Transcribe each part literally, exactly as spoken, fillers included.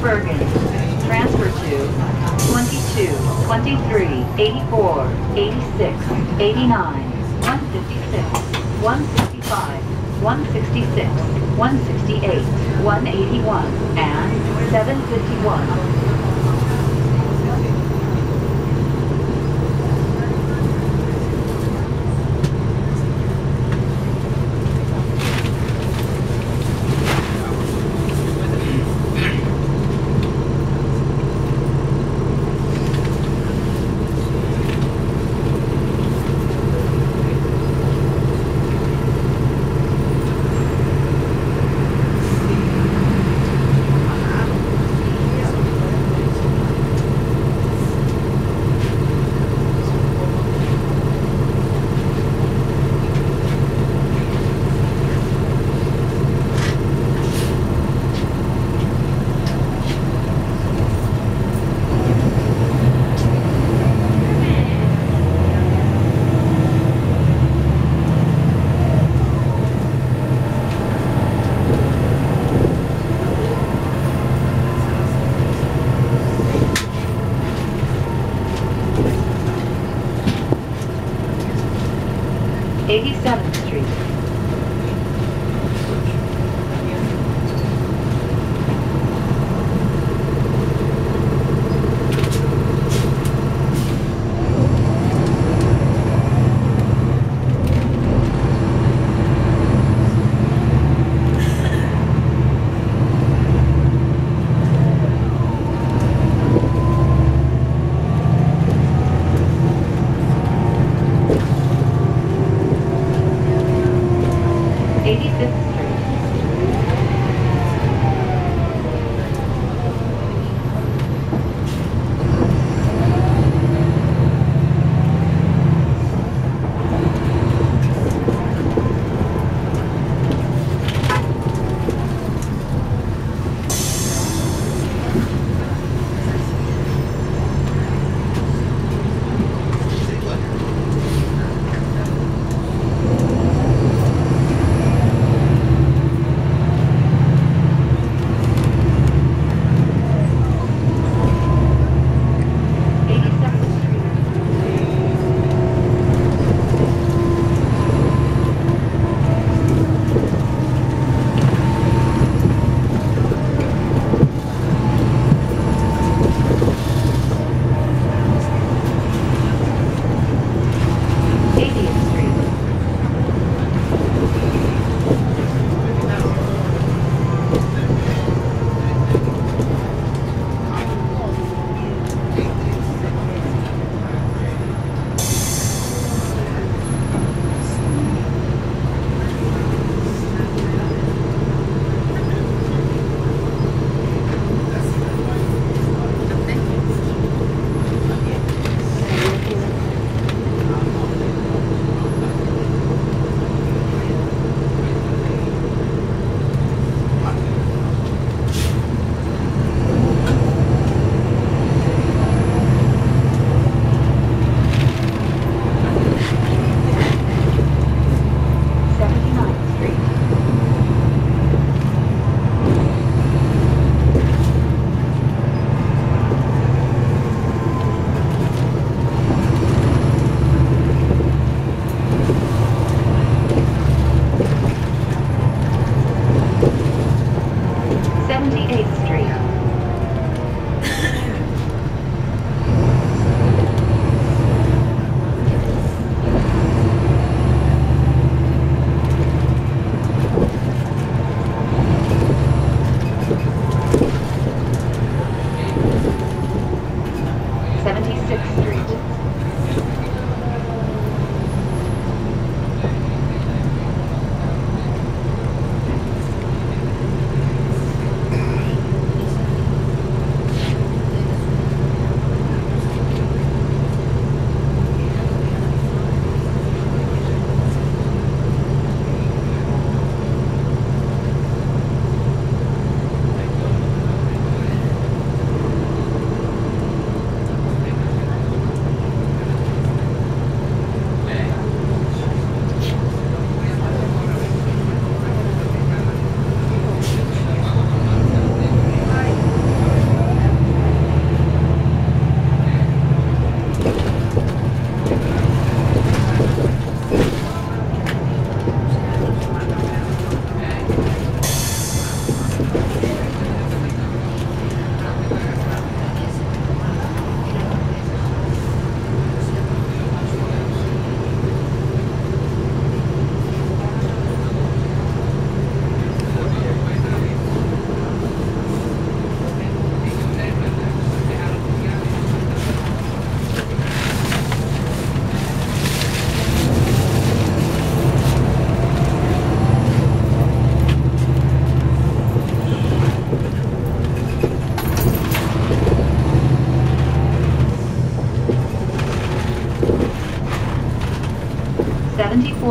Bergen. Transfer to twenty-two, twenty-three, eighty-four, eighty-six, eighty-nine, one fifty-six, one sixty-five, one sixty-six, one sixty-eight, one eighty-one, and seven fifty-one.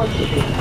what to do.